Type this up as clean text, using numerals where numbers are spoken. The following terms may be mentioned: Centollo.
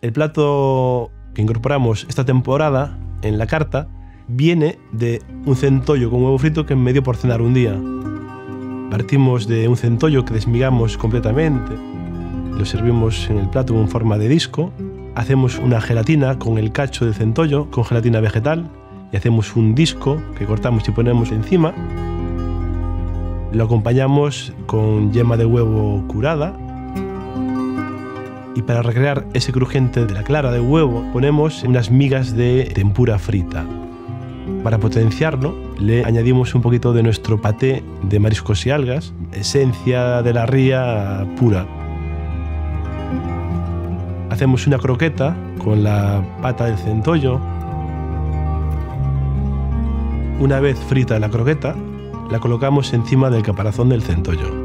El plato que incorporamos esta temporada en la carta viene de un centollo con huevo frito que me dio por cenar un día. Partimos de un centollo que desmigamos completamente, lo servimos en el plato con forma de disco, hacemos una gelatina con el cacho del centollo, con gelatina vegetal, y hacemos un disco que cortamos y ponemos encima. Lo acompañamos con yema de huevo curada y para recrear ese crujiente de la clara de huevo ponemos unas migas de tempura frita. Para potenciarlo le añadimos un poquito de nuestro paté de mariscos y algas, esencia de la ría pura. Hacemos una croqueta con la pata del centollo. Una vez frita la croqueta, la colocamos encima del caparazón del centollo.